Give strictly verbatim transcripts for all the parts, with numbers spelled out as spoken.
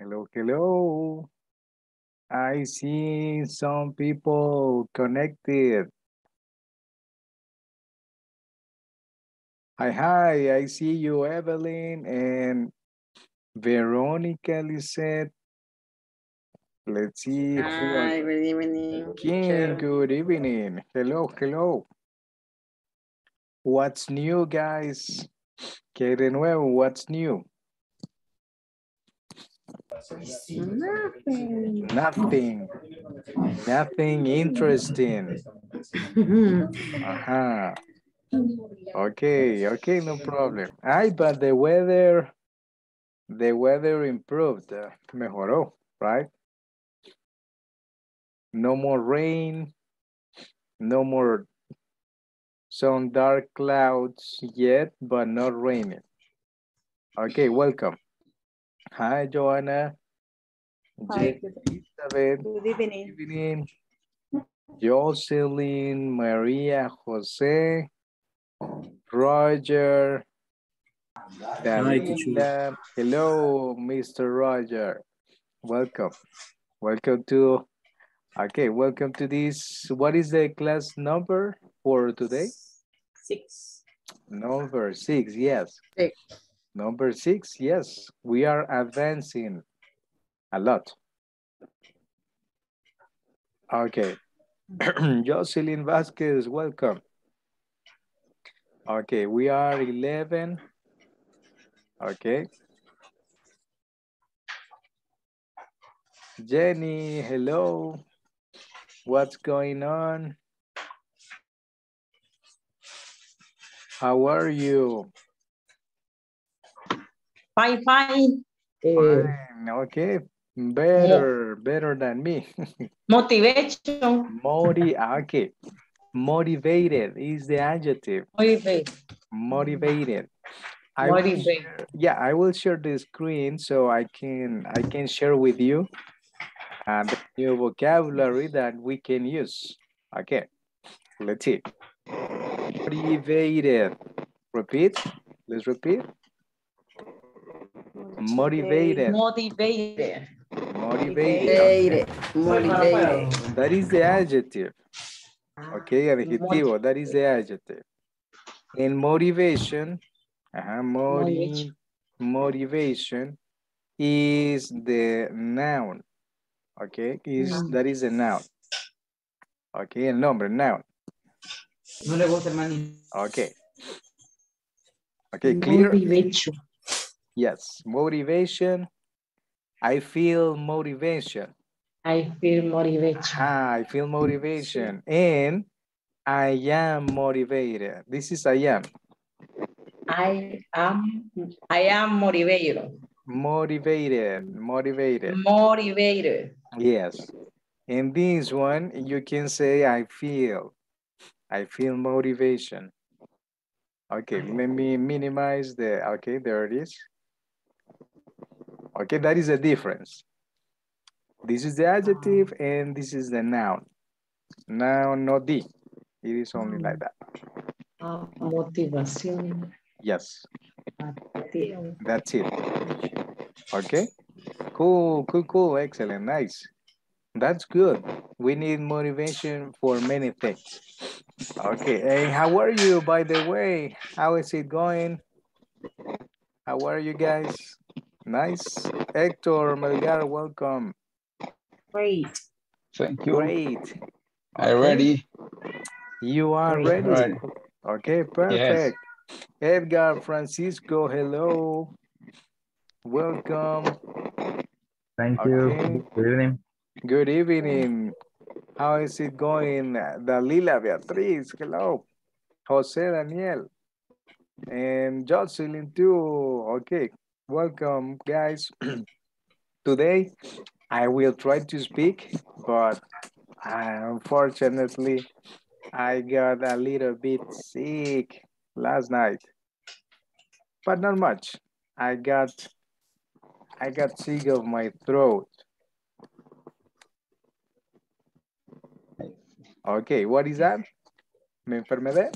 Hello, hello. I see some people connected. Hi, hi, I see you, Evelyn and Veronica Lissette. Let's see. Hi, who good evening. King, good evening. Hello, hello. What's new, guys? ¿Qué de nuevo? What's new? Nothing. Nothing. Nothing interesting. Uh-huh. Okay, okay, no problem. Ay, but the weather, the weather improved, uh, mejoró, right? No more rain, no more some dark clouds yet, but not raining. Okay, welcome. Hi, Joanna. Hi, good Elizabeth. Good evening. Good evening. Jocelyn, Maria, Jose, Roger, Dalila. Hello, Mister Roger. Welcome. Welcome to, okay, welcome to this. What is the class number for today? Six. Number six, yes. Six. Number six, yes. We are advancing a lot. Okay. Jocelyn Vasquez, welcome. Okay, we are eleven. Okay. Jenny, hello. What's going on? How are you? Fine, fine. Fine, okay. Better, yeah. Better than me. Motivation. Moti okay. Motivated is the adjective. Motivate. Motivated. I Motivate. Will, yeah, I will share the screen so I can I can share with you uh, the new vocabulary that we can use. Okay, let's see. Motivated. Repeat. Let's repeat. Motivated. Motivated. Motivated. Motivated. That is the adjective. Okay, adjectivo. That is the adjective. And motivation, uh, moti motivation is the noun. Okay, is noun. That is a noun. Okay, el nombre, noun. No le gusta el maní. Okay. Okay, clear. Motivation. Yes, motivation. I feel motivation. I feel motivation. Ah, I feel motivation. And I am motivated. This is I am. I am. I am motivated. Motivated. Motivated. Motivated. Yes. And this one, you can say I feel. I feel motivation. Okay, let me minimize the, okay, there it is. Okay, that is a difference. This is the adjective and this is the noun. Noun, no D. It is only like that. Uh, motivación. Yes. Motivación. That's it. Okay. Cool, cool, cool. Excellent. Nice. That's good. We need motivation for many things. Okay. Hey, how are you, by the way? How is it going? How are you guys? Nice. Hector Melgar, welcome. Great. Thank you. Great. I'm ready. You are ready. ready. Okay, perfect. Yes. Edgar Francisco, hello. Welcome. Thank okay. you. Good evening. Good evening. How is it going? Dalila Beatriz, hello. Jose Daniel. And Jocelyn too. Okay. Welcome, guys. Today, I will try to speak, but I, unfortunately, I got a little bit sick last night, but not much. I got, I got sick of my throat. Okay, what is that? Me enfermedad?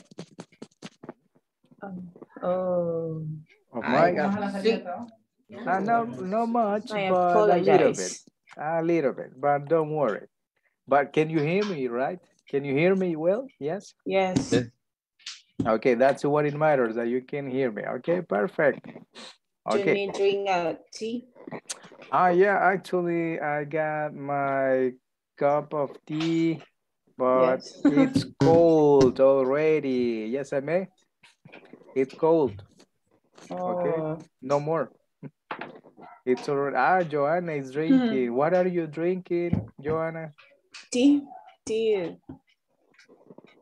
Oh, oh. Of my, I got sick. Not, not, not much, I but apologize. a little bit. A little bit, but don't worry. But can you hear me, right? Can you hear me well? Yes? Yes. Okay, that's what it matters, that you can hear me. Okay, perfect. Okay. Do you need to drink a tea? Ah, yeah, actually, I got my cup of tea, but yes. It's cold already. Yes, I may? It's cold. Oh. Okay, no more. It's already, ah, Joanna is drinking. Mm-hmm. What are you drinking, Joanna? Tea, tea,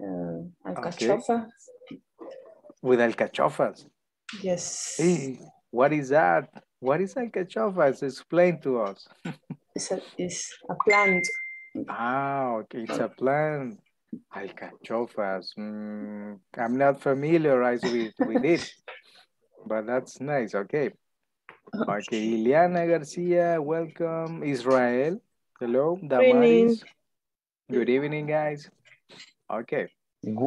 uh, alcachofa. Okay. With alcachofas? Yes. Hey, what is that? What is alcachofas? Explain to us. It's a, it's a plant. Ah, okay, it's a plant. Alcachofas. Mm, I'm not familiarized with, with it, but that's nice, okay. Okay, Iliana Garcia, welcome. Israel, hello. Damaris. Good evening, guys. Okay,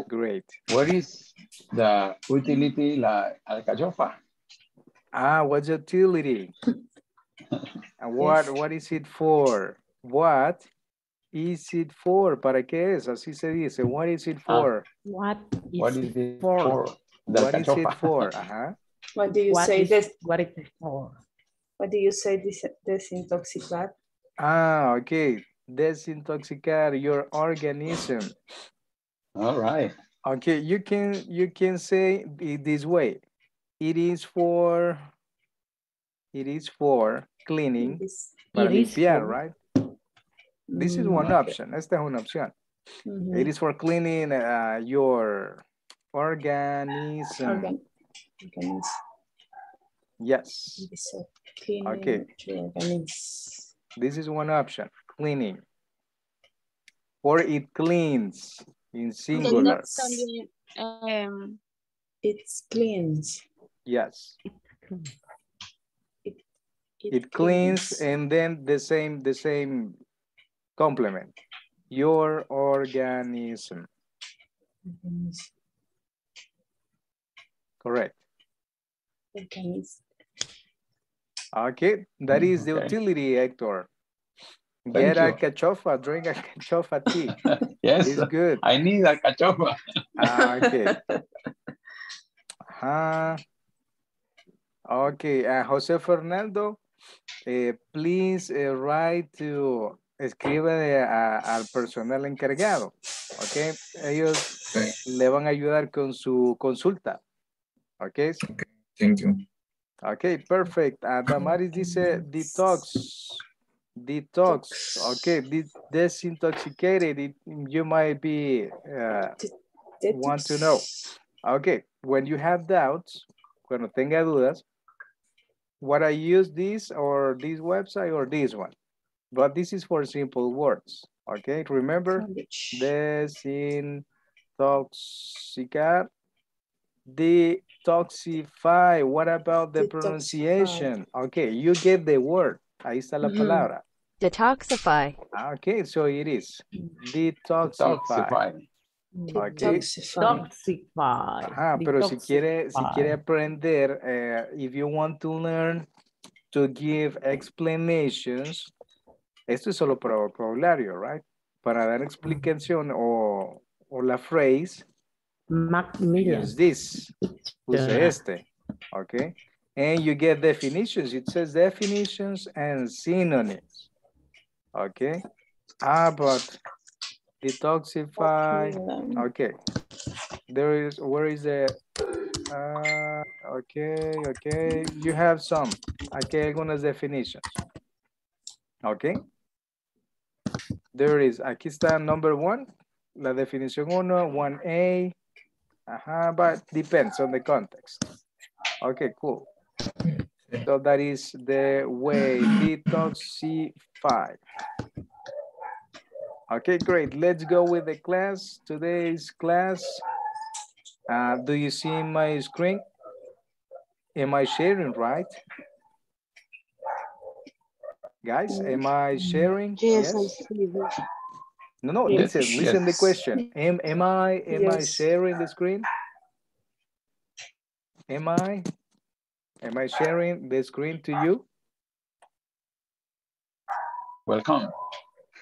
great. What is the utility, la alcachofa? Ah, what's utility? And what, yes. what is it for? What is it for? ¿Para qué es? Así se dice. What is it for? Uh, what, is what is it for? for? What is it for? Uh-huh. What do you what say? Is, this, what is it for? What do you say? This desintoxicar. Ah, okay. Desintoxicar your organism. All right. Okay, you can you can say it this way. It is for. It is for cleaning. It is, para it limpiar, is for, right? This is one okay. option. Esta es una opción. Mm-hmm. It is for cleaning uh, your organism. Okay. Yes. Okay. This is one option. Cleaning. Or it cleans in singular. Um, it's cleans. Yes. It, it, it, it cleans, cleans and then the same the same complement. Your organism. organism. Correct. Okay. Okay, that is the okay. utility, Hector. Get a cachofa, drink a cachofa tea. Yes, it's good. I need a cachofa. Ah, okay. Uh-huh. Okay, uh, Jose Fernando, eh, please eh, write to, escribe a, al personal encargado. Okay, ellos okay. le van a ayudar con su consulta. Okay. Okay. Thank you. Okay, perfect. Uh, Damaris dice detox. Detox. Okay, De desintoxicated. It, you might be uh, want to know. Okay, when you have doubts, cuando tenga dudas, what I use this or this website or this one. But this is for simple words. Okay, remember desintoxicar. Detoxify. What about the detoxify. pronunciation? Okay, you get the word. Ahí está la mm-hmm. palabra. Detoxify. Okay, so it is. Detoxify. Detoxify. Okay. Detoxify. Ajá, detoxify. Pero si quiere, si quiere aprender, uh, if you want to learn to give explanations, esto es solo para vocabulario, right? Para dar explicación o, o la phrase, Macmillan. Use this, use yeah. este, okay? And you get definitions. It says definitions and synonyms, okay? Ah, but detoxify, okay. There is, where is the, uh, okay, okay. You have some, okay, algunas definitions, okay? There is, aquí está number one, la definición uno, one A, Uh-huh, but depends on the context. Okay, cool. So that is the way detoxify. Okay, great. Let's go with the class. Today's class. Uh, do you see my screen? Am I sharing, right? Guys, am I sharing? Yes, yes. I see this. No, no, yes. listen, listen yes. the question. Am, am I am yes. I sharing the screen? Am I Am I sharing the screen to you? Welcome.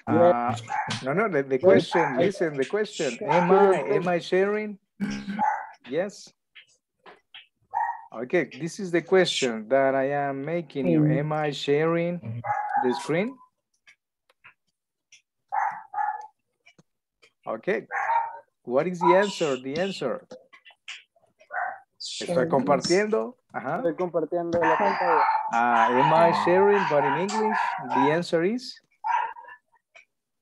Uh, no, no, the, the question, listen, the question. Am I, am I sharing? Yes. Okay, this is the question that I am making you. Am I sharing the screen? Okay, what is the answer? The answer. Estoy compartiendo. Ajá. Estoy compartiendo la pantalla. Ah, am I sharing, but in English? The answer is?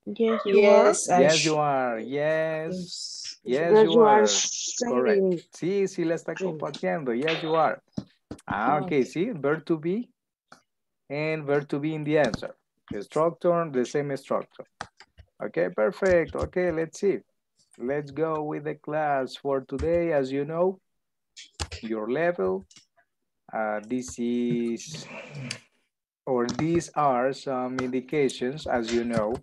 Yes, you yes, are. Yes, you are. Yes. Yes, yes you are. are. Correct. Sí, sí la está compartiendo. Yes, you are. Ah, okay, sí. Verb to be and verb to be in the answer. The structure, the same structure. Okay, perfect. Okay, let's see. Let's go with the class for today. As you know, your level, uh, this is, or these are some indications, as you know.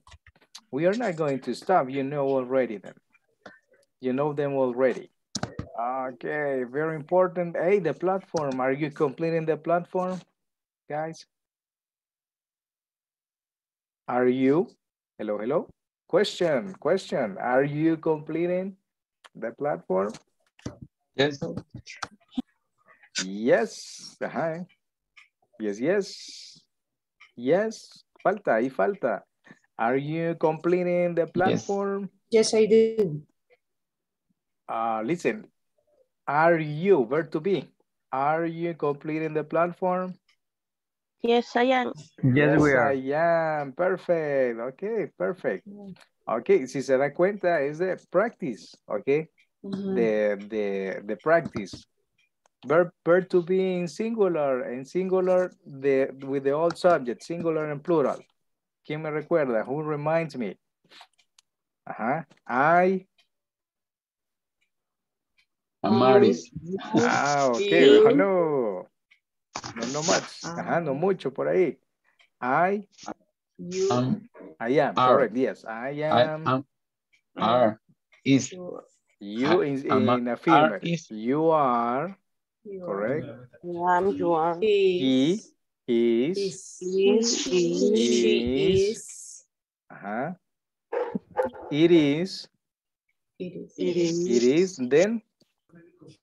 We are not going to stop, you know already them. You know them already. Okay, very important. Hey, the platform, are you completing the platform, guys? Are you, hello, hello? Question, question, are you completing the platform? Yes. Yes. Ajá. Yes, yes. Yes. Falta, ahí falta. Are you completing the platform? Yes, yes I do. Uh, listen. Are you, verb to be, are you completing the platform? Yes, I am. Yes, we are. Yes, I am. Perfect. Okay, perfect. Okay, si se da cuenta, es de practice, okay? Mm-hmm. the, the, the practice. Verb, verb to be in singular, and singular the, with the old subject, singular and plural. ¿Quién me recuerda? Who reminds me? Ajá. I. Amaris. Ah, ok. Hello. No, no much. Ajá, no mucho por ahí. I. You. Um, I am. Are. Correct. Yes. I am. I am. Are. Is. You is in a film. You are, correct? You are. You are. He is. She is. Uh-huh. It is. It is. It is. It is. Then?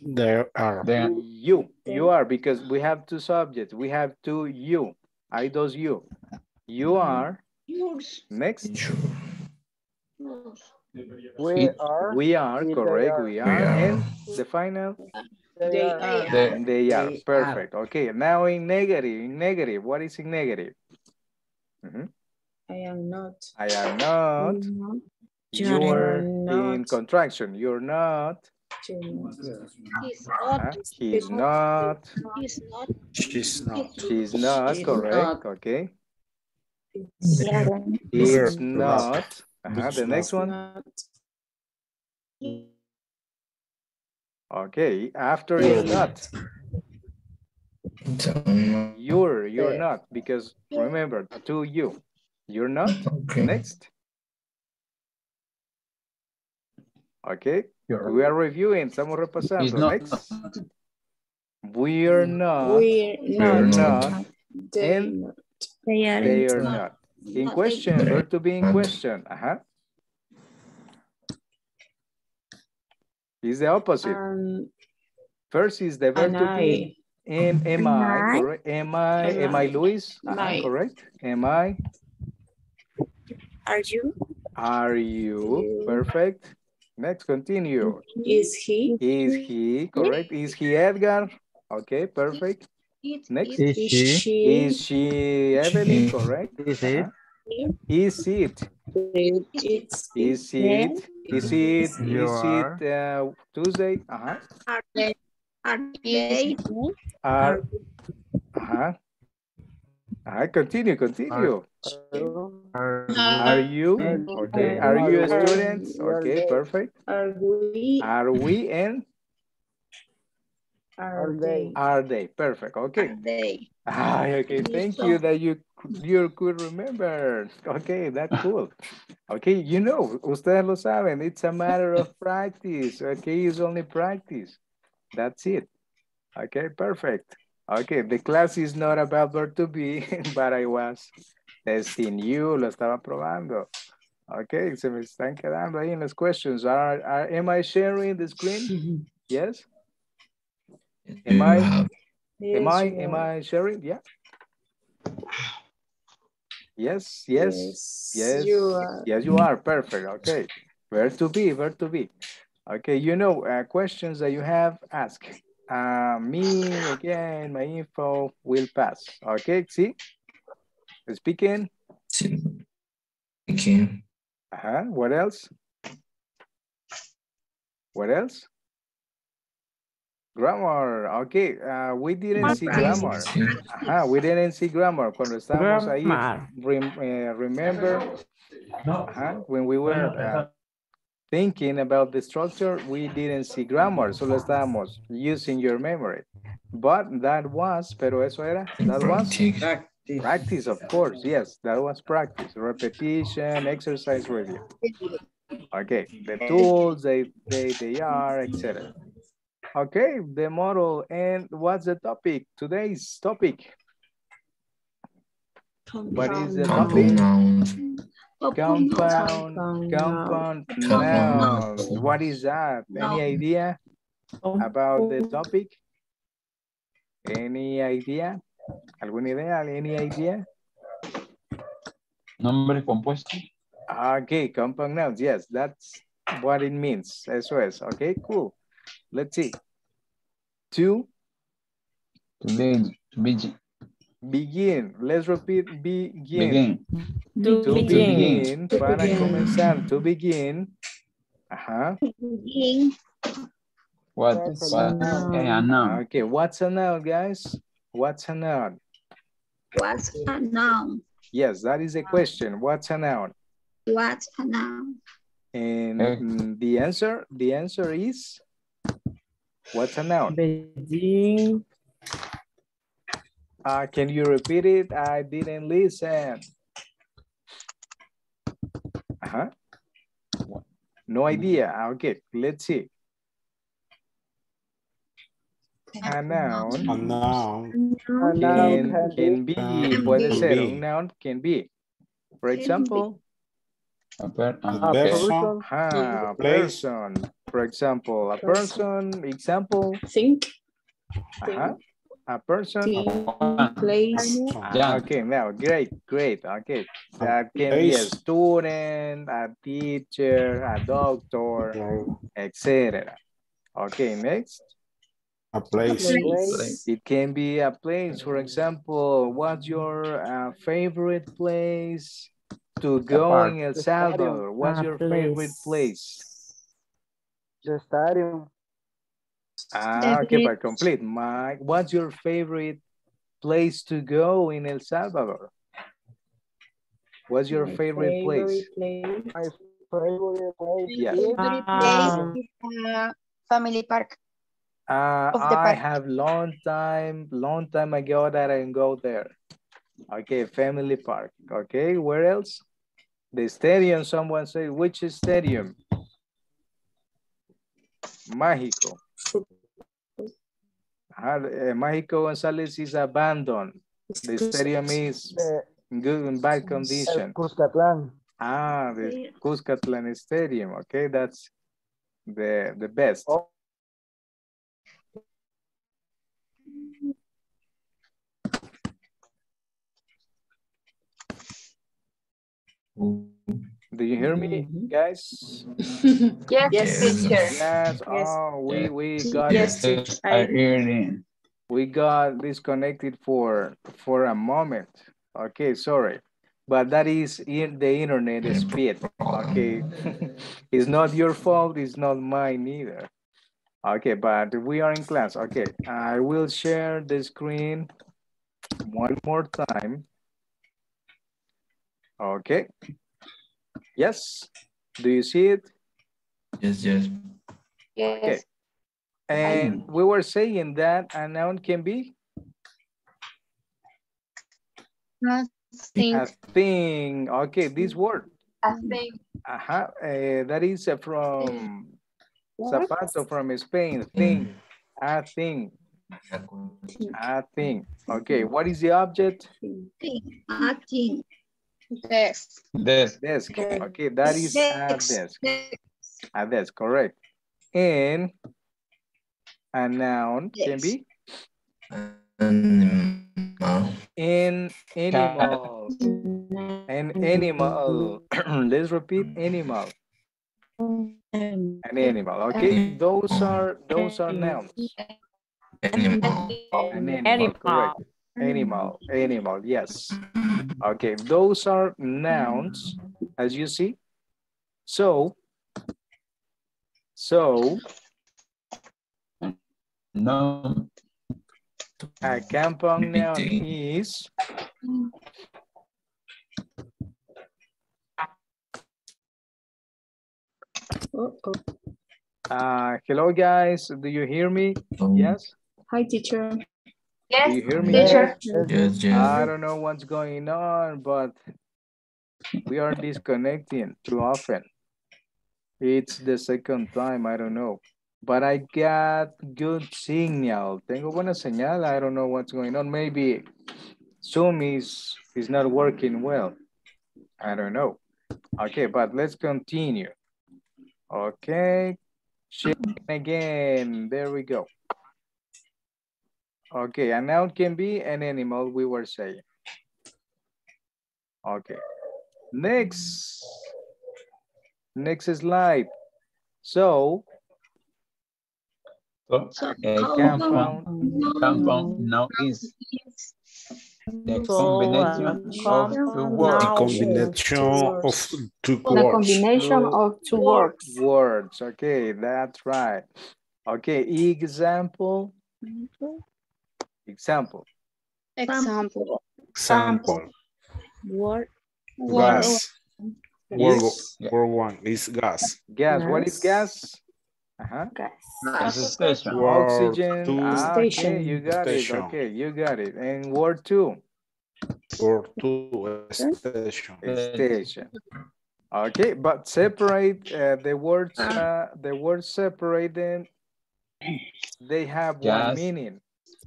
There are. Then you. You are, because we have two subjects. We have two you. I does you. You are. Yours. Next. Yours. We it, are. We are, correct. Are. We are. Yeah. And the final? They, they are. They, they are. They perfect. Are. Okay. Now in negative. In negative. What is in negative? Mm-hmm. I am not. I am not. not. You're, You're not. In contraction. You're not. You're not. He's not. He's not. He's not. She's not. She's not. She's correct. Not. Okay. He's not. Uh-huh. The next one. Okay, after is not. You're, you're not, because remember, to you. You're not. Okay. Next. Okay, you're. We are reviewing. Estamos repasando. Next. We're not. We're not. not. They are not. They are, they are not. not. In question, verb to be in question. Uh-huh. It's the opposite. Um, First is the verb to be. Am, am I, I, correct? Am I, am I, am I Luis? Uh-huh, correct? Am I? Are you? Are you? Perfect. Next, continue. Is he? Is he, correct? Is he Edgar? Okay, perfect. It, Next, it, is, she, she, is she Evelyn, she, correct? Is it? Is it? Is it? Is it? Is it uh, Tuesday? Uh-huh. Are they? Are they? Are, uh-huh. Uh-huh. Continue, continue. Are, are you? Okay. Are you students? Okay, perfect. Are we? Are we and? Are they? Are they? Perfect. Okay. Are they? Ah, okay. Thank you that you you could remember. Okay, that's cool. Okay, you know, ustedes lo saben. It's a matter of practice. Okay, it's only practice. That's it. Okay, perfect. Okay, the class is not about where to be, but I was testing you, lo estaba probando. Okay, se me están quedando ahí en las questions. Are, are, am I sharing the screen? Yes? Am I, am I, am I sharing? Yeah? Yes, yes, yes, yes you are. Yes, you are, perfect, okay. Where to be, where to be. Okay, you know, uh, questions that you have, ask. Uh, me again, my info will pass. Okay, see? Speaking. Speaking. Uh-huh. What else? What else? Grammar. Okay, uh, we didn't see grammar. Uh-huh. We didn't see grammar. Cuando estábamos ahí, rem uh, remember uh-huh. when we were uh, thinking about the structure, we didn't see grammar, solo estábamos using your memory. But that was, pero eso era, that was practice. Practice, of course, yes, that was practice. Repetition, exercise review. Okay, the tools, they, they, they are, et cetera. Okay, the model, and what's the topic? Today's topic. What is the topic? Compound, compound, compound nouns. What is that? Any idea about the topic? Any idea? ¿Alguna idea? Any idea? Nombre compuesto. Okay, compound nouns. Yes, that's what it means. Eso es. Okay, cool. Let's see. To? To begin. To begin. Begin. Let's repeat. Begin. Begin. To, to begin. begin. Para to comenzar. Begin. To begin. Ajá. Begin. What, what's a noun? A noun. Okay. What's a noun, guys? What's a noun? What's a noun? Yes, that is a question. What's a noun? What's a noun? And okay. the answer. The answer is. What's a noun? Begin. Uh, can you repeat it? I didn't listen. Uh-huh. No idea. Okay, let's see. A noun. A noun. A noun can, can be. Uh, puede ser. A noun can be. For example. A, per a person. Uh, a person. For example, a person. Example. Think. Uh-huh. A person, place. Ah, okay, now, great, great, okay. That can place. Be a student, a teacher, a doctor, et cetera. Okay, next. A place. a place. It can be a place, for example, what's your uh, favorite place to go in El Salvador? What's your favorite place? The stadium. Ah, okay, but complete. My, what's your favorite place to go in El Salvador? What's your favorite, favorite place? place? My favorite place. Yes. Favorite place is, uh, family park. Uh, of the I park. have long time, long time ago that I go there. Okay, family park. Okay, where else? The stadium. Someone said, which stadium? Magico. Uh, Magico Gonzalez is abandoned. The stadium is in good and bad condition. Cuscatlán. Ah, the Cuscatlán Stadium. Okay, that's the, the best. Oh. Do you hear me, guys? Yes, yes, teacher. Yes, oh, we, we got yes, it. I hear it. We got disconnected for, for a moment. Okay, sorry. But that is in the internet speed. Okay. It's not your fault. It's not mine either. Okay, but we are in class. Okay, I will share the screen one more time. Okay. Yes, do you see it? Yes, yes. Yes. Okay. And we were saying that a noun can be? A thing. A thing. Okay, this word. A thing. Uh-huh. Uh, that is uh, from what? Zapato from Spain. Thing. A thing. A thing. Okay, what is the object? A thing. Desk. Desk. Desk. Okay, that is a desk. A desk, correct. And a noun can be? Animal. An animal. An animal. Let's repeat animal. An animal. Okay, those are those are nouns. Animal. An animal. Animal. Correct. Animal. Animal. Yes. Okay, those are nouns, as you see. So. So. No. A compound noun is. Uh, hello, guys. Do you hear me? Yes. Hi, teacher. Yes. Do you hear me? Teacher. Yes, yes. I don't know what's going on, but we are disconnecting too often. It's the second time. I don't know, but I got good signal. Tengo buena señal. I don't know what's going on. Maybe Zoom is is not working well. I don't know. Okay, but let's continue. Okay. Chicken again. There we go. Okay, a noun can be an animal, we were saying. Okay, next, next slide. So, so a compound compound noun is the combination of two words. The combination of two words. The combination of two words. Words. Okay, that's right. Okay, example. Example. Example. Example. Word. Gas. Word, word one is gas. Gas. What is gas? Uh-huh. Gas. Gas station. Oxygen. Two. Ah, okay, you got station. It. Okay, you got it. And word two. Word two. Station. Station. Okay, but separate uh, the words. Uh, the words separate them. They have gas. One meaning.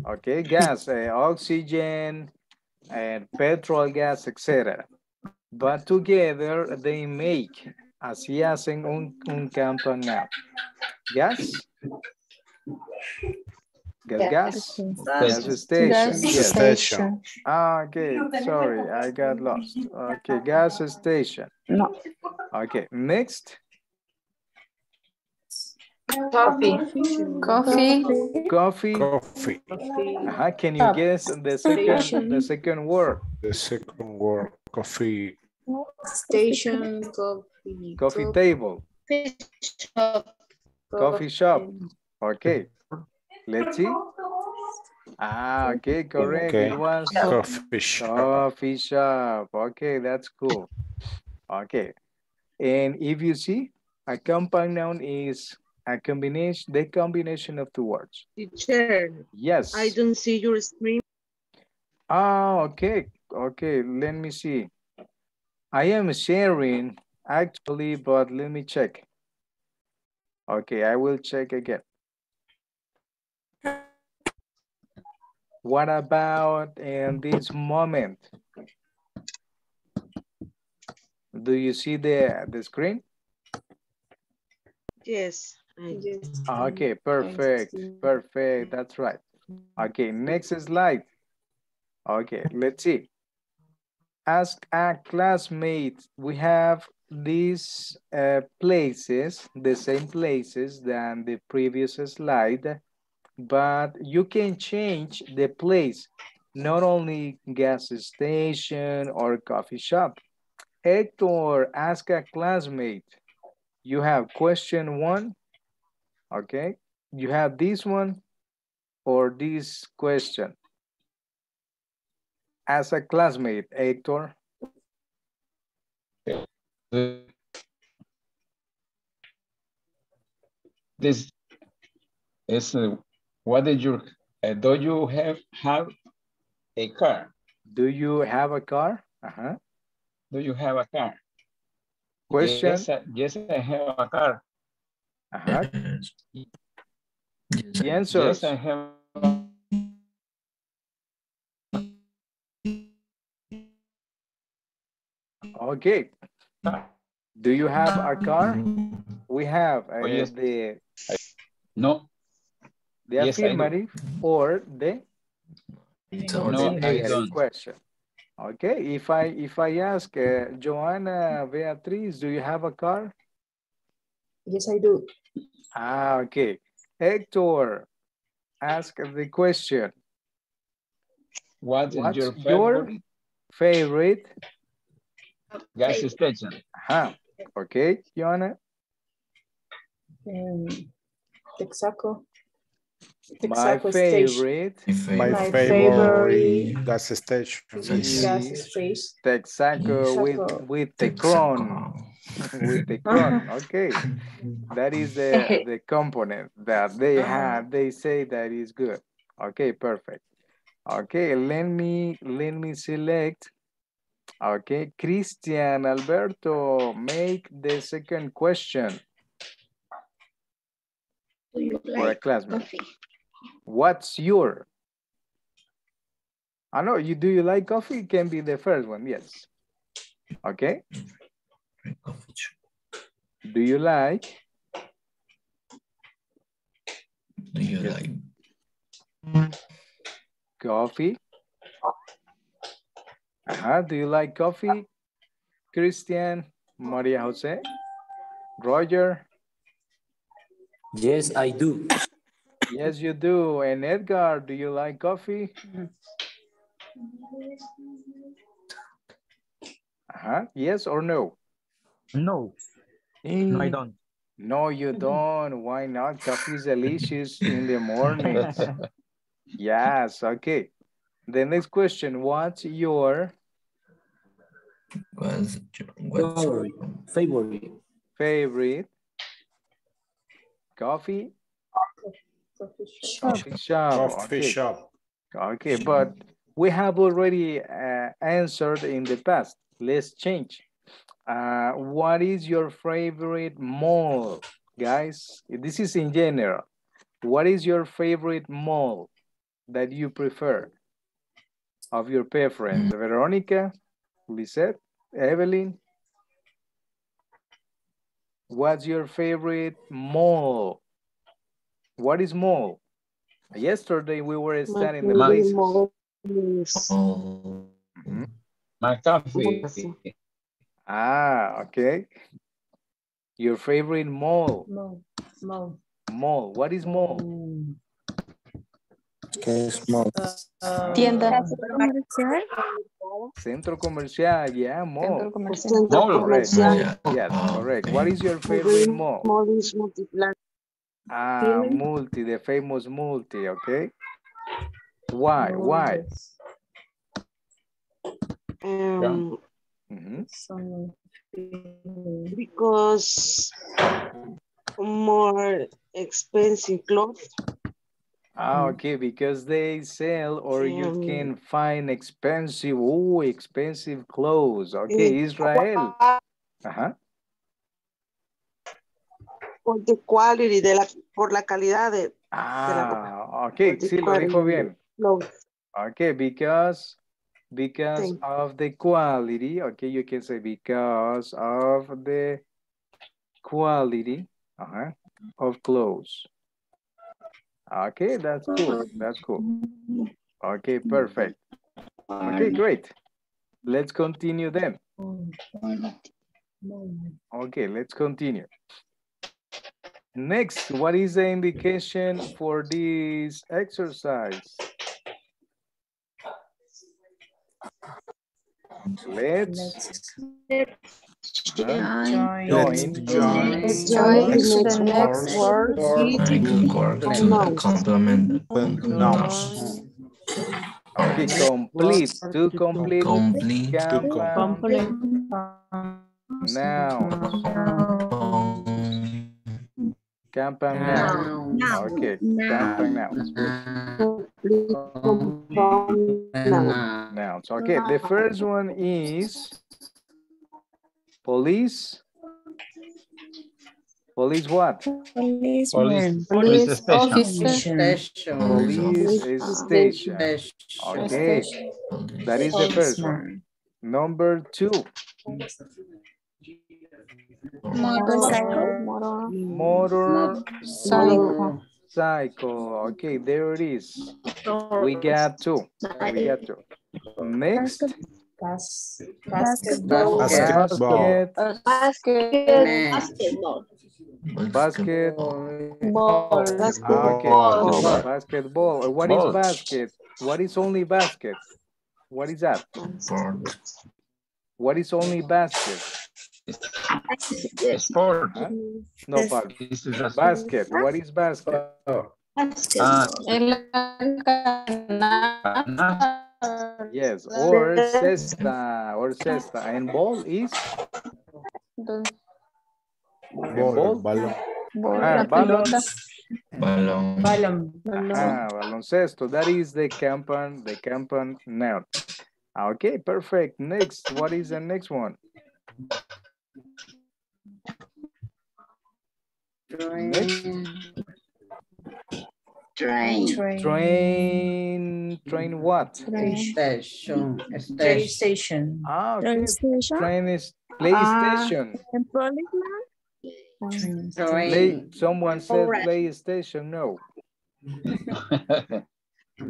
Okay, gas, uh, oxygen, and petrol gas, et cetera. But together they make, así hacen un, un campo now. Gas? Gas, gas? Gas station. Gas yes. Station. Ah, okay, sorry, I got lost. Okay, gas station. No. Okay, next. Coffee. Coffee. Coffee. Coffee. Uh-huh. Can you guess the second the second word? The second word. Coffee. Station. Coffee. Coffee table. Coffee shop. Okay. Let's see. Ah, okay, correct. Okay. It was coffee shop. Coffee shop. Okay, that's cool. Okay. And if you see, a compound noun is a combination, the combination of two words. Teacher. Yes. I don't see your screen. Ah, okay. Okay, let me see. I am sharing actually, but let me check. Okay, I will check again. What about in this moment? Do you see the, the screen? Yes. Okay, perfect, perfect, that's right. Okay, next slide. Okay, let's see. Ask a classmate. We have these uh, places, the same places than the previous slide, but you can change the place, not only gas station or coffee shop. Hector, ask a classmate. You have question one, okay? You have this one or this question. As a classmate, Hector. This is, uh, what did you, uh, do you have, have a car? Do you have a car? Uh-huh. Do you have a car? Question. Yes, I, yes, I have a car. Uh-huh. Yes, I have a Okay. Do you have a car? We have uh, oh, yes. the... I, no. The yes, affirmative or the... No, I don't. Question. Okay, if I if I ask uh, Joanna Beatriz, do you have a car? Yes, I do. Ah, okay. Hector, ask the question. What What's is your favorite, your favorite gas station? Uh-huh. Okay, Joanna. Um, Texaco. My favorite, my, my favorite gas station is Texaco with, with the crown. With the crown, okay. That is the, the component that they have. They say that is good. Okay, perfect. Okay, let me, let me select. Okay, Christian, Alberto, make the second question. Do you like classmate. Coffee? What's your? I know you. Do you like coffee? It can be the first one. Yes. Okay. Do you like? Do you yes. like coffee? Uh huh. Do you like coffee? Christian, Maria, Jose, Roger. Yes, I do. Yes, you do. And Edgar, do you like coffee? Uh-huh. Yes or no? No. Mm. No, I don't. No, you don't. Why not? Coffee is delicious in the morning. Yes, okay. The next question, what's your... What's your... What's your... Favorite. Favorite. Coffee? Coffee shop. Coffee shop. Coffee okay. shop. Okay, but we have already uh, answered in the past. Let's change. Uh, what is your favorite mall? Guys, this is in general. What is your favorite mall that you prefer? Of your preference, mm-hmm. Veronica, Lissette, Evelyn? What's your favorite mall? What is mall? Yesterday we were studying the places. Mm-hmm. McAfee. Ah, okay. Your favorite mall? Mall. Mall. Mall. What is mall? ¿Qué es mall? Uh, Tienda. Centro comercial, yeah, mall. Comercial. Mall, comercial. Yeah, yeah, correct. What is your favorite mall? Mall is Multiplan. Ah, Multi, the famous Multi, okay. Why, why? Um, yeah. mm-hmm. Because more expensive clothes. Ah, okay, because they sell or yeah. you can find expensive, oh, expensive clothes. Okay, Israel. Uh-huh. Por the quality, de la, por la calidad de, ah, de la, ok, sí, lo dijo bien. Clothes. Ok, because, because of the quality, ok, you can say because of the quality uh-huh, of clothes. Okay, that's cool, that's cool. Okay, perfect. Okay, great. Let's continue then. Okay, let's continue. Next, what is the indication for this exercise? Let's... let's Join. Let's join. Let's join. The next word. Complete. Complement. Okay, complete. To complete. Complete. Complete. Now. Compound now. Okay. Compound now. Now. Okay. The first one is. Police, police what? Police, police, police station. station. Police, police station. station. Okay, that is the first one. Number two. Motorcycle. Motorcycle. Motorcycle. Okay, there it is. We got two. We got two. Next. Basketball. Basketball. Basketball. Basketball. Basketball. Basketball. What is basket? What is only basket? What is that? What is only basket? Sport. Huh? No, basket. Basket. What is basket? Uh, yes, or cesta, or cesta. And ball is? Ball. Ball. Ballon. Ah, ballon. Ballon. Ballon. Ballon. Ah, baloncesto. That is the campan, the campan now. Okay, perfect. Next, what is the next one? Next. Train. Train. Train. Train what? Train station. Train station. Ah, okay. Train station. Train is PlayStation. Uh, play, someone said PlayStation. No. uh,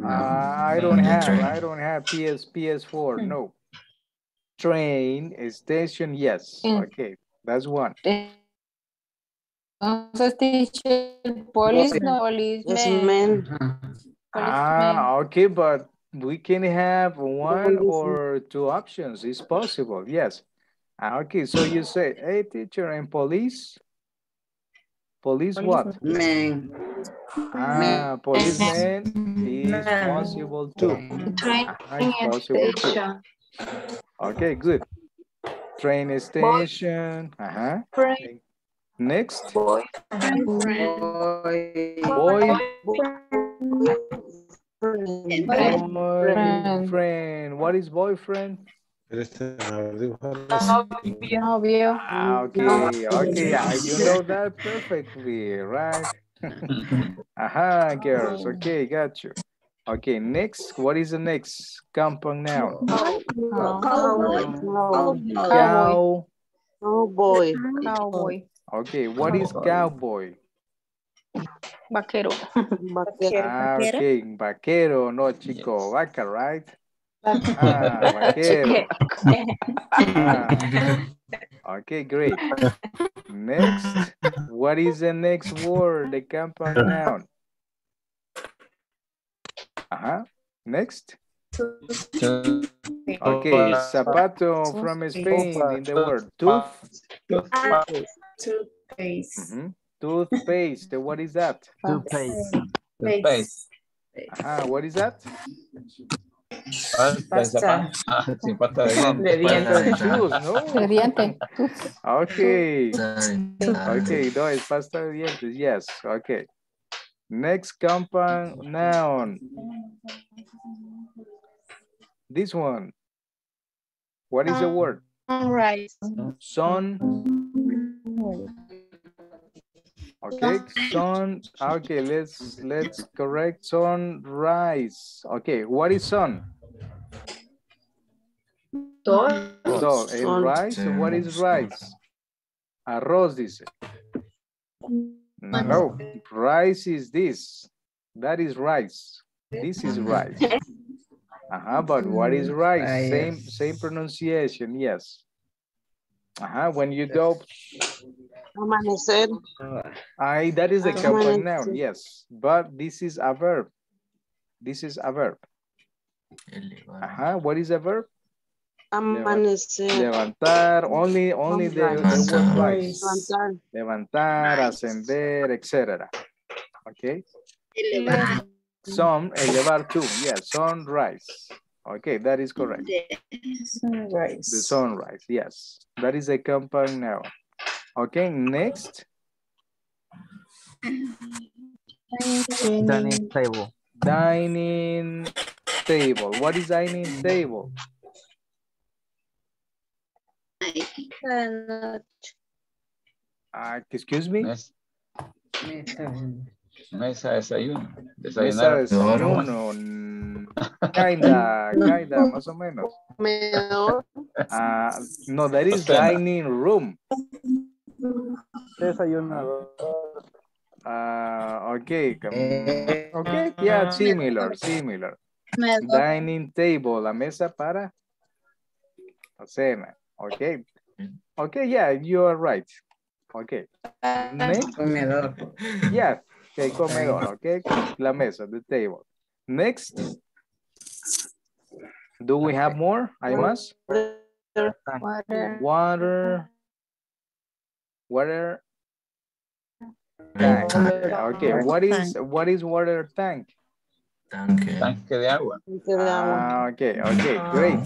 I don't have. I don't have P S. P S four. No. Train station. Yes. Okay. That's one. Entonces, teacher, police, no, policeman. Ah, okay, but we can have one or two options. It's possible, yes. Okay, so you say, hey, teacher, and police? Police what? Man. Ah, policeman is possible too. It's possible too. Okay, good. Train station. Uh-huh. Next. Boyfriend. Boyfriend. Boyfriend. Boyfriend. What is boyfriend? Okay, okay. You know that perfectly, right? Aha, girls. Okay, got you. Okay, next. What is the next compound now? Cowboy. Cowboy. Cowboy. Okay, what is cowboy? Vaquero. Vaquero. Ah, okay, vaquero, no chico, vaca, right? Ah, vaquero. Ah. Okay, great. Next, what is the next word, the compound noun? Uh-huh, next. Okay, zapato from Spain in the word. Tooth. Toothpaste. Mm-hmm. Toothpaste. What is that? Toothpaste. Toothpaste. Uh-huh. What is that? Pasta. De dientes. Okay. Okay, no, it's pasta de dientes. Yes. Okay. Next compound noun. This one. What is the word? Right. Sun. Okay, sun. Okay, let's let's correct sunrise. Okay, what is sun? Sol. Sol. And rice. What is rice? Arroz, dice. No, rice is this. That is rice. This is rice. Uh-huh, but what is rice? Ah, same yes. Same pronunciation, yes. Uh-huh, when you yes. go... Amanecer. I, that is a compound noun, yes. But this is a verb. This is a verb. Uh-huh, what is a verb? Amanecer. Levantar, only, only the, the word rice. Levantar. Levantar, ascender, et cetera. Okay? Elevar. Sun, elevar too, yes, sunrise. Okay, that is correct. Sunrise. The sunrise, yes. That is a compound noun. Okay, next. Dining, dining table. Dining table. What is dining table? I cannot. Uh, excuse me? Yes. Mesa de desayuno. Desayunar. Mesa de desayuno. Kinda, kinda, más o menos. Uh, no, that is dining room. Desayunador. Uh, okay. Okay, yeah, similar, similar. Dining table, la mesa para la cena. Okay. Okay, yeah, you are right. Okay. Next. Yeah, okay, comedor, okay. La mesa, the table. Next. Do we have more? I must. Water. Water. Water. Tank. Okay. What is what is water tank? Tanque. Tanque de agua. Ah, okay. Okay. Great.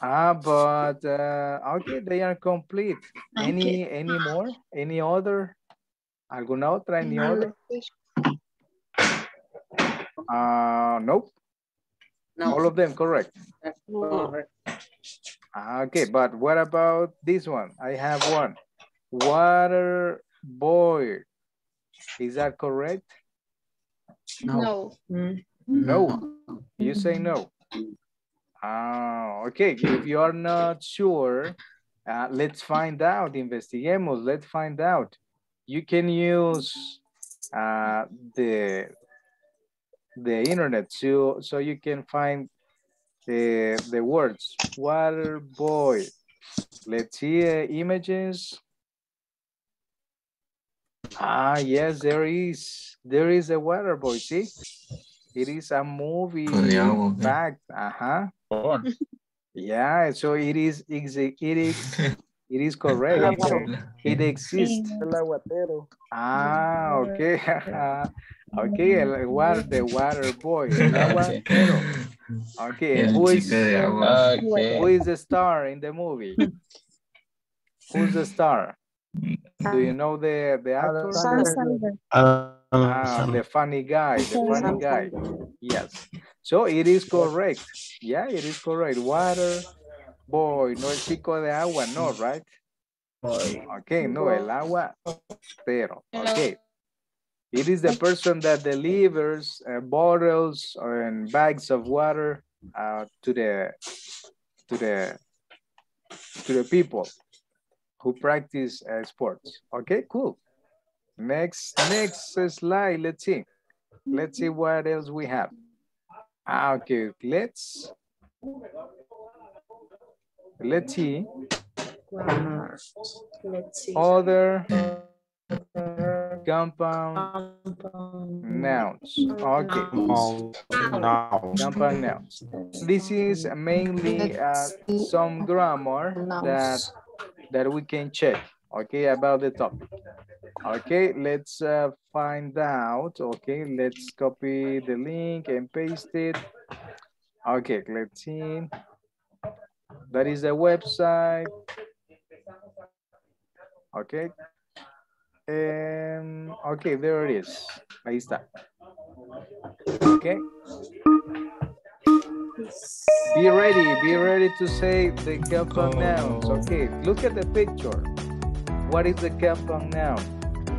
Ah, but uh, okay, they are complete. Any any more? Any other? Alguna otra? Any other? Uh, nope. No. All of them correct. Okay, but what about this one? I have one. Water boy. Is that correct? No. No. No. You say no. Ah, okay. If you are not sure, uh, let's find out. Investiguemos. Let's find out. You can use uh, the the internet so so you can find the the words water boy. Let's see uh, images. Ah, yes, there is there is a water boy. See, it is a movie. In fact, uh-huh. Yeah, so it is it is it is correct. It exists. Ah, okay. Okay, el water, the water boy. El aguatero. Okay, who is, okay, who is the star in the movie? Who's the star? Do you know the, the actor? Uh, ah, the funny guy, the funny guy. Yes. So it is correct. Yeah, it is correct. Water boy, no el chico de agua, no, right? Okay, no, el aguatero. Okay. It is the person that delivers uh, bottles and bags of water uh, to the to the to the people who practice uh, sports. Okay, cool. Next, next slide. Let's see. Let's see what else we have. Ah, okay, let's let's see. Let's see. Other. Compound nouns. Okay. Compound nouns. This is mainly uh, some grammar that that we can check. Okay, about the topic. Okay, let's uh, find out. Okay, let's copy the link and paste it. Okay, let's see. That is the website. Okay. Um, okay, there it is. Ahí está. Okay. Be ready. Be ready to say the compound nouns. Okay. Look at the picture. What is the compound noun?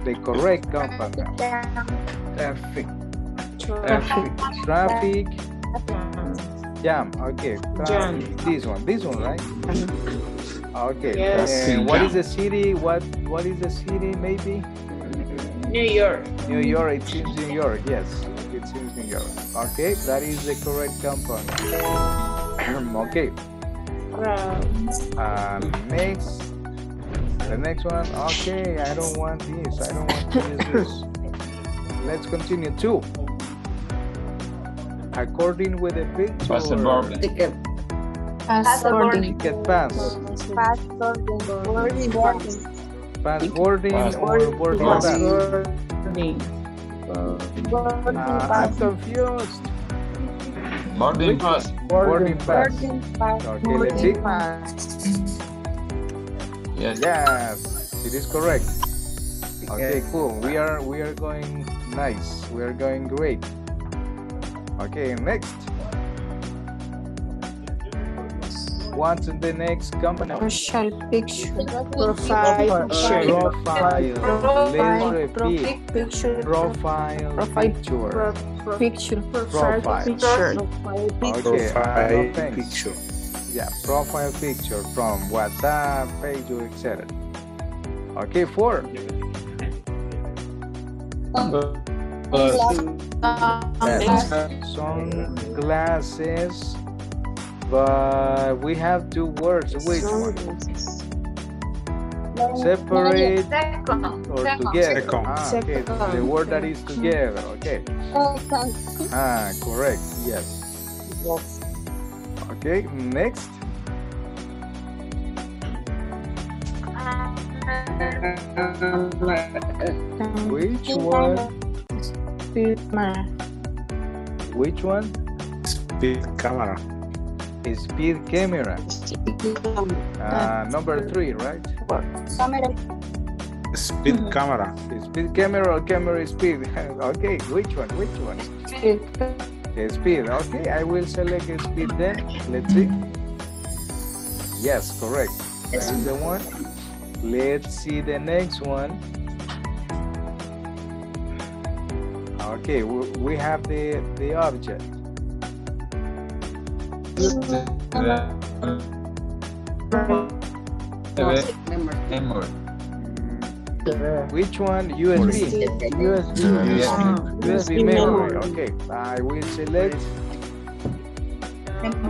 The correct compound noun. Traffic. Traffic. Traffic. Jam. Okay. Traffic. This one. This one, right? Okay. Yes. And what is the city? What What is the city? Maybe New York. New York. It seems New York. Yes, it seems New York. Okay, that is the correct compound. Okay. Uh, next, the next one. Okay, I don't want this. I don't want this. Let's continue. Two. According with the picture. Possible. Pass boarding. Pass. Pass boarding. Pass boarding or boarding pass. I'm confused. Boarding pass. Boarding pass. Okay, let's see. Yes. Yes, it is correct. Okay, cool. We are we are going nice. We are going great. Okay, next. What's in the next company? Social picture. Profile. Profile. Profile. Profile. Profile. Picture. Profile. Profile. Picture. Profile. Picture. Profile. Picture. Yeah, profile picture from WhatsApp, Facebook, et cetera. Okay, four. Sunglasses. But we have two words. Which one? Separate or together? Ah, okay. The word that is together. Okay. Ah, correct. Yes. Okay, next. Which one? Speed camera. Which one? Speed camera. Speed camera. Uh, number three, right? Speed mm-hmm. camera. Speed camera or camera speed? Okay, which one? Which one? Speed. Speed. Okay, I will select speed then. Let's see. Yes, correct. That is the one. Let's see the next one. Okay, we have the the object. Which one? U S B. U S B. U S B memory. Okay, I will select. Okay, U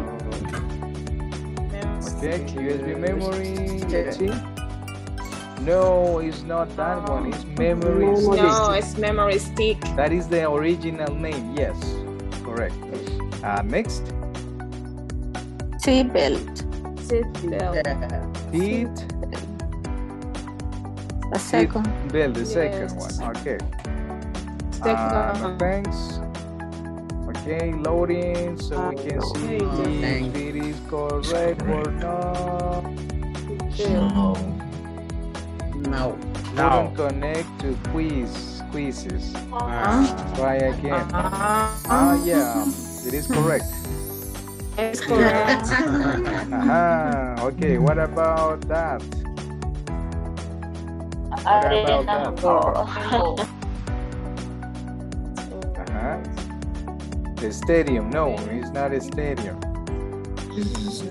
S B memory. Let's see. No, it's not that one. It's memory no, stick. No, it's memory stick. That is the original name. Yes, correct. Uh, next. Seat belt. Seat belt. Seat. A second. Seat belt, the yes. second one. Okay. Second. Uh, thanks. Okay, loading so uh, we can no. see if it is correct or not. No. Now, now. Don't connect to quiz, quizzes. Uh, Try again. Uh, uh, ah, yeah, it is correct. It's correct. uh-huh. Okay, what about that? What about that? uh-huh. The stadium? No, it's not a stadium.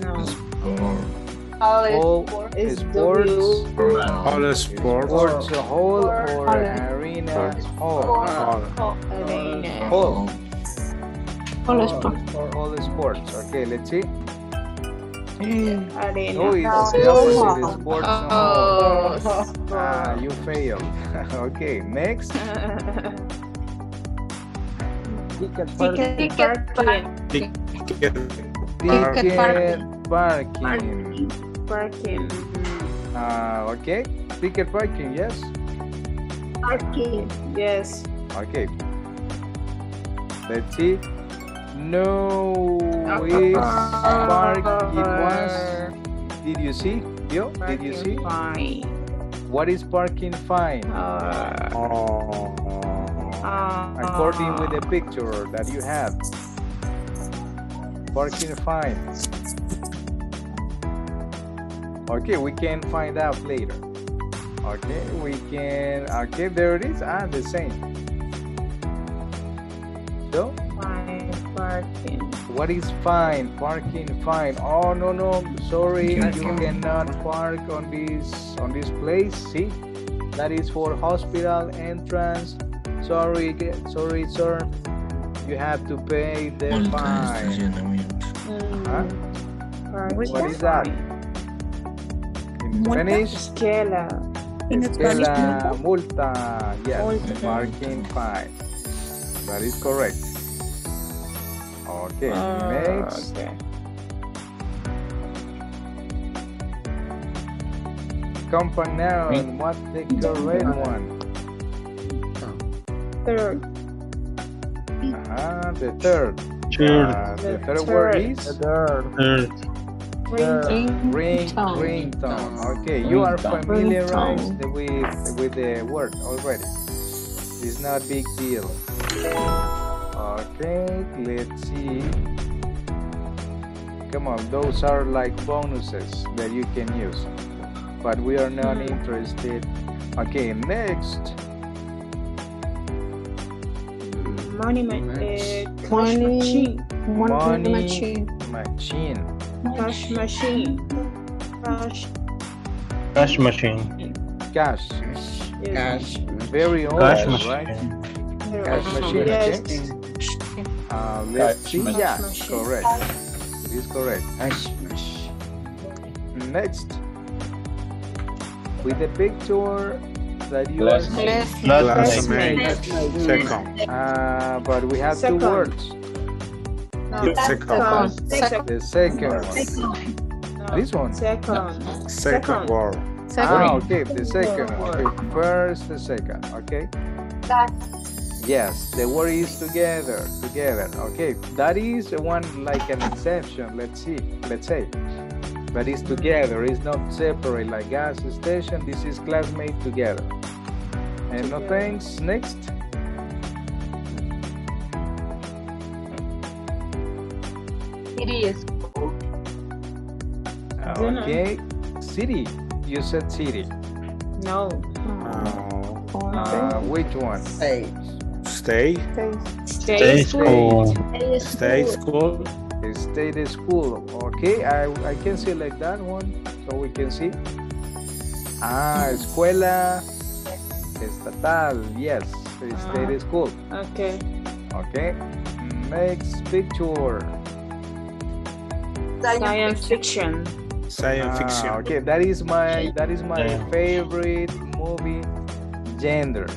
No. Oh. All sports, all sports, the whole or arena, all, all, all, all sports. Okay, let's see. No, it's the opposite sports. Ah, you failed. Okay, next. Ticket parking. Ticket parking. Parking. Uh, okay. Ticket parking, yes. Parking, yes. Okay. Let's see. No, it's park. It was. Did you see? Yo, did you see? Fine. What is parking fine? Uh, oh. uh, According with the picture that you have. Parking fine. Okay, we can find out later. Okay, we can. Okay, there it is. Ah, the same. So? Fine parking. What is fine? Parking fine. Oh no no, sorry, you cannot park on this on this place. See, that is for hospital entrance. Sorry, sorry, sir. You have to pay the fine. Huh? What is that? Spanish? Esquela. Esquela multa. Yes, multa. Parking fine. That is correct. Okay, uh, next. Okay. Compound noun. What's the correct one? Third. Ah, the third. Third. Uh, the third, third word is? The third. Third. Ringtone. Ring, ringtone. Okay, you are familiarized with with the word already. It's not a big deal. Okay, let's see. Come on, those are like bonuses that you can use, but we are not interested. Okay, next. Monument uh, cash machine. Money machine. Machine. Cash machine. Cash. Cash machine. Cash. Cash. Very old, right? Cash machine. Yes. Okay. Uh, let's see. Yeah, correct. It is correct. Cash machine. Next. With the picture that you last are last second. Uh, but we have second. two words. No, the second. Second. Second. The second one. Second. No. This one. Second. Second word. Ah, okay. The second one. First, the second. Okay. That. Yes, the word is together. Together. Okay. That is the one like an exception. Let's see. Let's say. But it's together, it's not separate like gas station. This is classmate together. And together. No thanks. Next. City is cool. Okay. City. You said city. No. No. Uh, which one? Stay. Stay. Stay. Stay school. Stay school. State school. Okay, I, I can select that one so we can see. Ah, escuela estatal. Yes, state uh, school. Okay. Okay. Next picture. Science fiction. Science fiction. Ah, okay, that is my that is my favorite movie genre.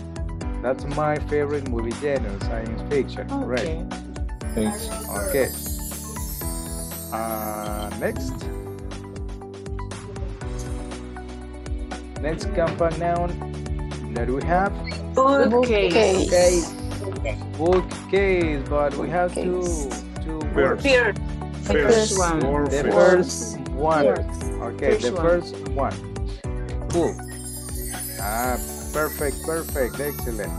That's my favorite movie genre, science fiction. Okay. Right. Thanks. Okay. Uh, next. Next compound noun that we have. Bookcase. Bookcase. Bookcase, but we have two, two words. First. First. First one. The first one. Okay, the first one. Cool. Ah, perfect, perfect, excellent.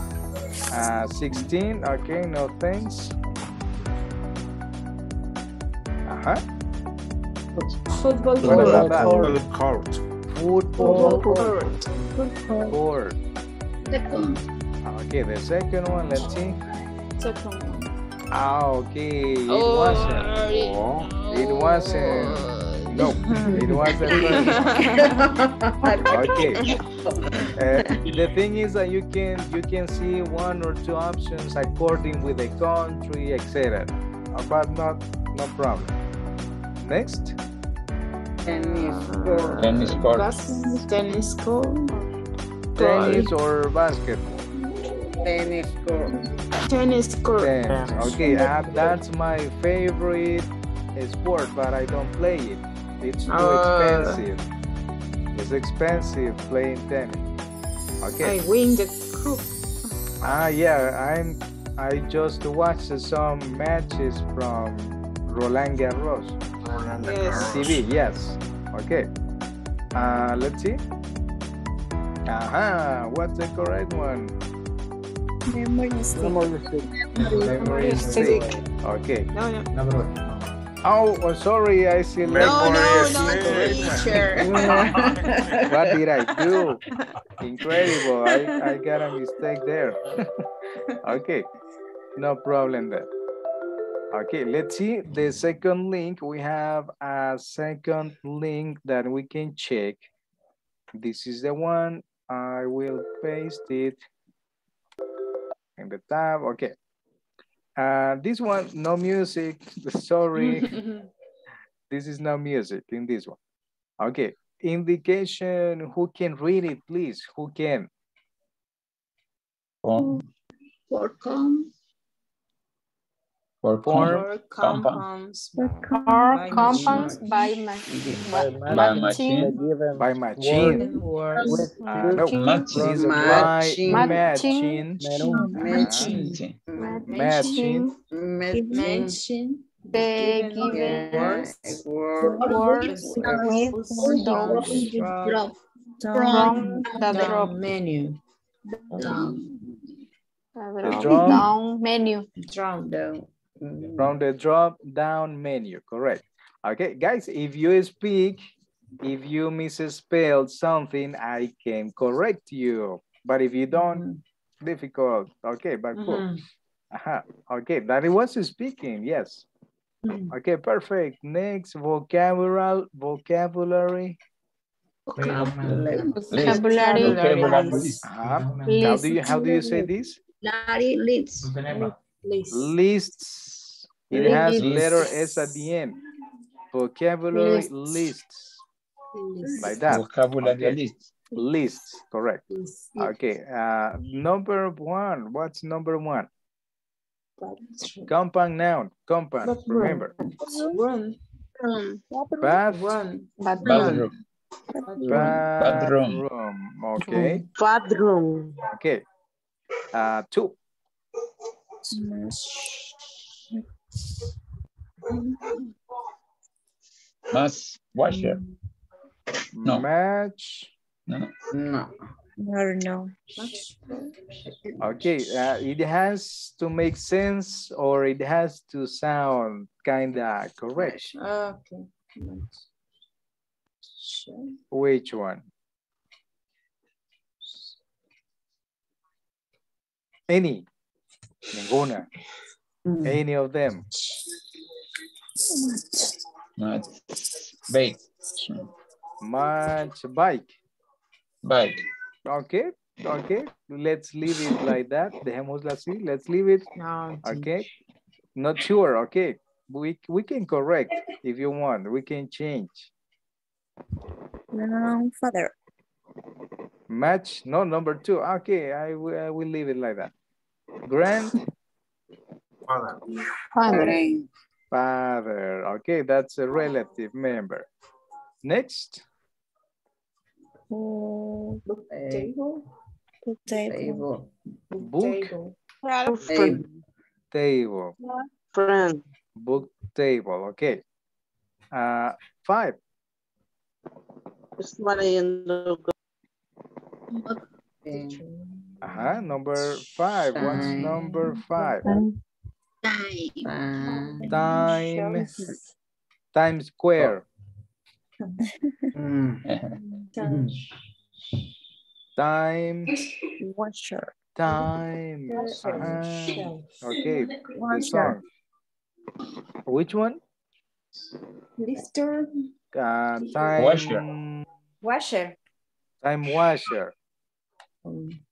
Uh, sixteen, okay, no thanks. Huh? Football court. Football court. Football court. Football court. Okay, the second one, let's see. Second one. Ah, okay. It oh, wasn't. Oh. It wasn't. No, it wasn't. Okay. Uh, the thing is that you can you can see one or two options according with the country, et cetera. But not no problem. Next. Tennis court. Tennis court. Tennis court. Tennis or basketball. Tennis court. Tennis court. Tennis. Okay, uh, that's my favorite sport, but I don't play it. It's too uh, expensive. It's expensive playing tennis. Okay. I win the cup. Ah, yeah. I'm. I just watched some matches from Roland Garros. Yes. T V, yes. Okay. Uh, let's see. Aha, what's the correct one? Memory stick. Memory stick. Okay. No, no. Number one. Oh, oh, sorry, I see. No, no, no, teacher. What did I do? Incredible. I, I got a mistake there. Okay. No problem there. Okay, let's see the second link. We have a second link that we can check. This is the one. I will paste it in the tab. Okay. Uh, this one, no music. Sorry. This is no music in this one. Okay. Indication, who can read it, please? Who can? Welcome. Welcome. Four compounds compounds by machine. By machine. By machine. Matching. Matching. Matching. Matching. The given words from the menu. Down menu. Down. From the drop down menu, correct. Okay, guys, if you speak, if you misspelled something, I can correct you. But if you don't, mm-hmm. difficult. Okay, but cool. Mm-hmm. Uh-huh. Okay, that it was speaking, yes. Mm-hmm. Okay, perfect. Next, vocabulary. Vocabulary. Vocabulary. Vocabulary. Vocabulary. Uh, how, do you, how do you say this? Lists. Lists. It has letter S at the end. Vocabulary lists. lists. Like that. Vocabulary okay. lists. Lists, correct. Lists. Okay, uh, number one. What's number one? Compound noun. Compound, bathroom. Remember. Bathroom. Bathroom. Bathroom. Bathroom. Bathroom. Okay. Bathroom. Okay. Uh, two. Mass washer. No. Match. No. No. No, no. Okay, uh, it has to make sense or it has to sound kinda correct. Okay. Which one? Any? Ninguna. Mm. Any of them? Much bike. Much bike. Bike. Okay, okay, let's leave it like that. Dejemos así, let's leave it. Okay, not sure. Okay, we, we can correct if you want, we can change. No, father. Match, no, number two. Okay, I, I will leave it like that. Grand father. Father. Father. Okay, that's a relative member. Next. Book table. Book table. Book table. Friend. Book table. Okay. Uh, five. Uh-huh. Number five. What's number five? Time. Time. Times Square. mm. Time. Time. Washer. Time. Time. Okay. Washer. Which one? Mister Uh, time. Washer. Washer. Time washer.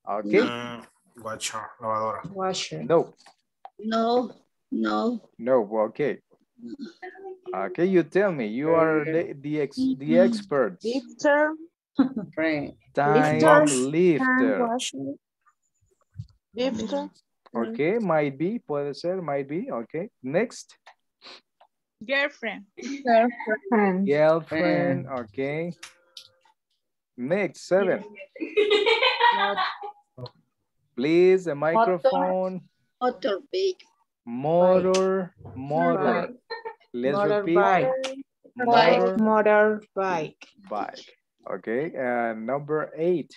Okay. Mm, washer. Lavadora. Washer. No. No. No. No. Okay. Okay, you tell me. You are the the, ex, the expert. Lifter, time lifter. Lifter. Okay, might be. Puede ser. Might be. Okay. Next. Girlfriend. Girlfriend. Girlfriend. Okay. Next seven. Please, a microphone. Motor big. Motor, motor. Let's motor repeat. Bike. Motor, motor bike. Bike. Okay. Uh, number eight.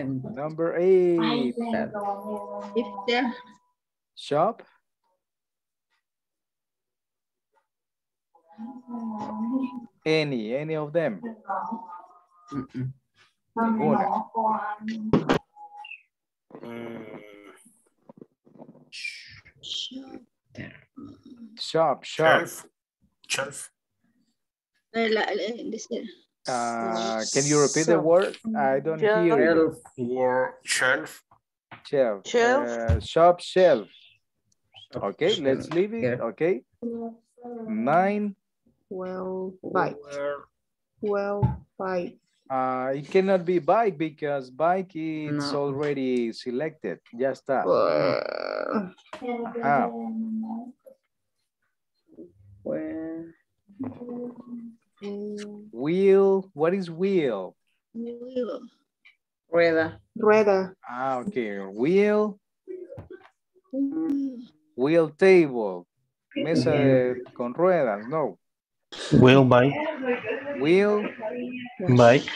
Number eight. Lifter. Shop. Any, any of them. Mm-mm. Shop, shop. Shelf. Uh, can you repeat so, the word? I don't shelf. hear you. Shelf. Shelf. Shelf. Uh, shop, shelf. Okay, shelf. Let's leave it. Yeah. Okay. Nine. Well, bike. Well, bike. Uh, it cannot be bike because bike is no. already selected. Just that. Uh, uh, wheel. What is wheel? Wheel. Rueda. Rueda. Ah, okay. Wheel. Wheel table. Mesa de, con ruedas. No. Wheel bike. Wheel bike.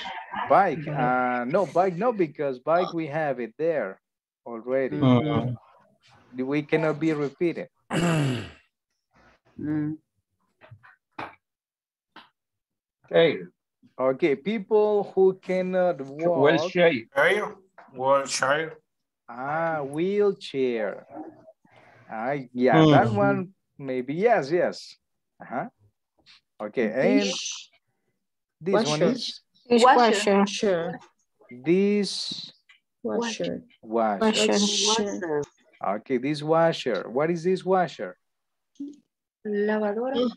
Bike. Uh, no, bike, no, because bike we have it there already. Mm. We cannot be repeated. Mm. Okay. Okay, people who cannot walk. Wheelchair. Wheelchair. Ah, wheelchair. Ah, yeah, mm. that one maybe. Yes, yes. Uh-huh. Okay, and this washer. one is? Washer. washer. This washer. Washer. Washer. washer. Okay, this washer. What is this washer? Lavadora.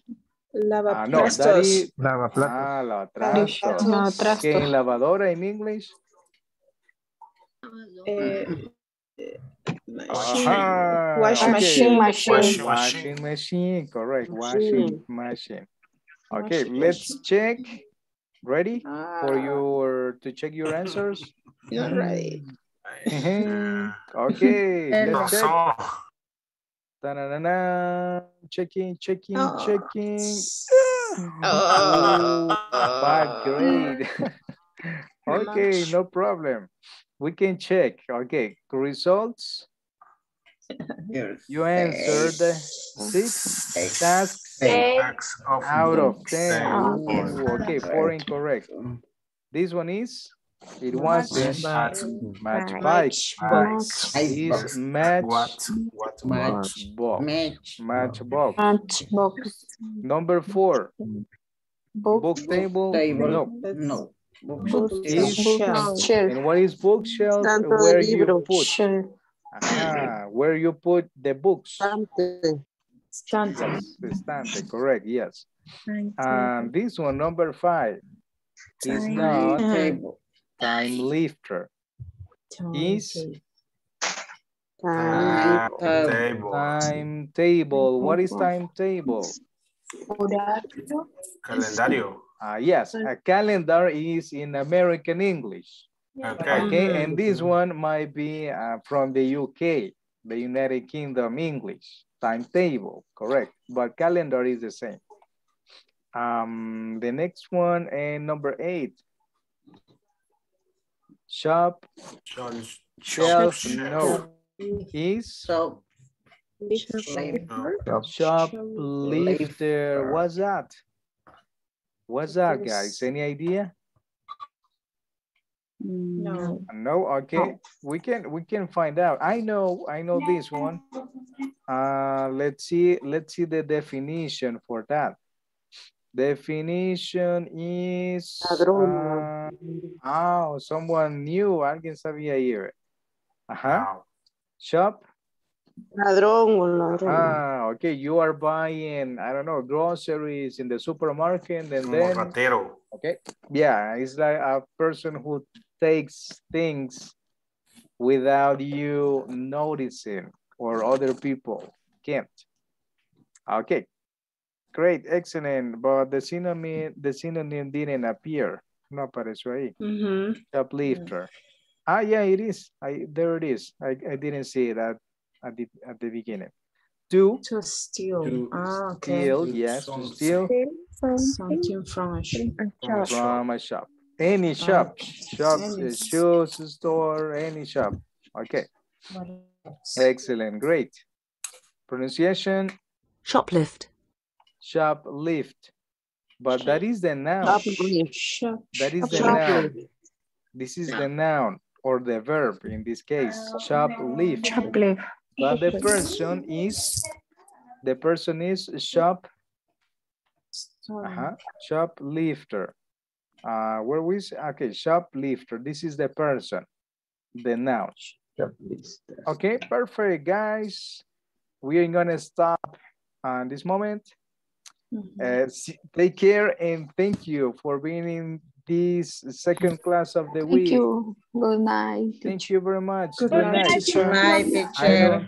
Lava ah, no, that is... Lava ah, la trastos. No, trastos. ¿Qué es lavadora in English? Eh, machine. Ah, washing, okay. machine. Machine. Washing, washing machine. Correct. Washing machine. Okay, washing let's machine. check. Ready ah. for your to check your answers? You're ready. Okay. Let's check. Da, da, da, da. Checking, checking, oh. checking. Oh. Bad grade. Okay, no problem. We can check. Okay, results. Yes. You answered six, six. six. tasks six. out of ten. Oh. Okay, four incorrect. This one is? It was match matchbox. Match match is match what? What match match matchbox. Matchbox. Number four. Book, book table. table. No. No. Book is shelf. Shelf. And what is bookshelf? Where you put? Ah, where you put the books? Stante. Stante. Stante. Correct. Yes. And this one, number five, is not table. Time lifter is time table. Time table. What is time table? Calendario. Uh, yes, a calendar is in American English. Okay. Okay, and this one might be uh, from the U K, the United Kingdom English. Timetable, correct. But calendar is the same. Um, the next one and number eight. Shop, shop, shelf, shelf, no, is shop, shop lifter. What's that? What's that, guys? Any idea? No. No. Okay, no. we can we can find out. I know, I know this one. Uh, let's see, let's see the definition for that. Definition is uh, oh, someone new, alguien sabía ir. Ajá. Shop. Ladrón, ladrón. Ah, okay. You are buying, I don't know, groceries in the supermarket, and then. Ratero. Okay. Yeah, it's like a person who takes things without you noticing, or other people can't. Okay. Great, excellent, but the synonym, the synonym didn't appear. No apareció ahí. Mm-hmm. Shoplifter. Ah, yeah, it is. I, there it is. I, I didn't see that at the, at the beginning. To, to steal. To ah, okay. steal, yes, to steal. Something, something from a shop. From a shop. Any shop. Oh. Shop, any. shoes, store, any shop. Okay. Excellent, great. Pronunciation. Shoplift. Shoplift, but that is the noun. That is the noun. This is the noun or the verb in this case. Shoplift. Shoplift. But the person is the person is shop. Uh-huh. Shoplifter. Uh, where was okay? Shoplifter. This is the person. The noun. Shoplifter. Okay, perfect, guys. We are gonna stop at this moment. Uh, take care and thank you for being in this second class of the thank week. Thank you. Good night. Thank you very much. Good, Good night. night. Good night, teacher.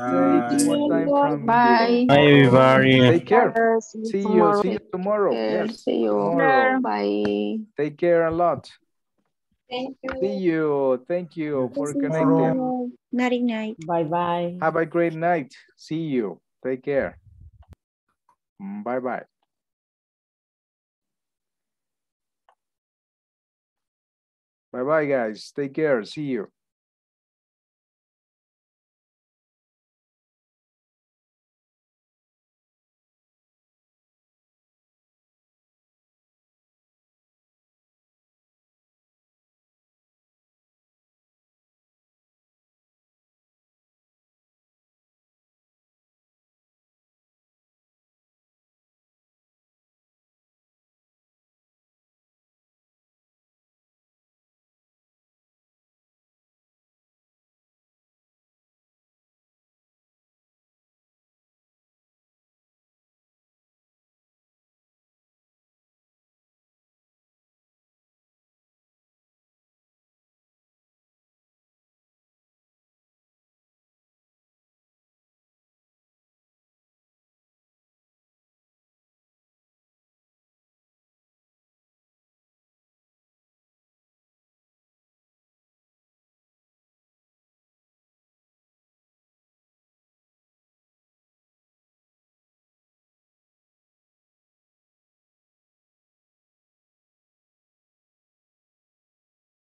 Bye. Bye. Bye, everybody. Take care. See, see you. See you tomorrow. Yes. See you. Tomorrow. Bye. Take care a lot. Thank you. See you. Thank you for see connecting. Night night. Bye bye. Have a great night. See you. Take care. Bye bye. Bye-bye, guys. Take care. See you.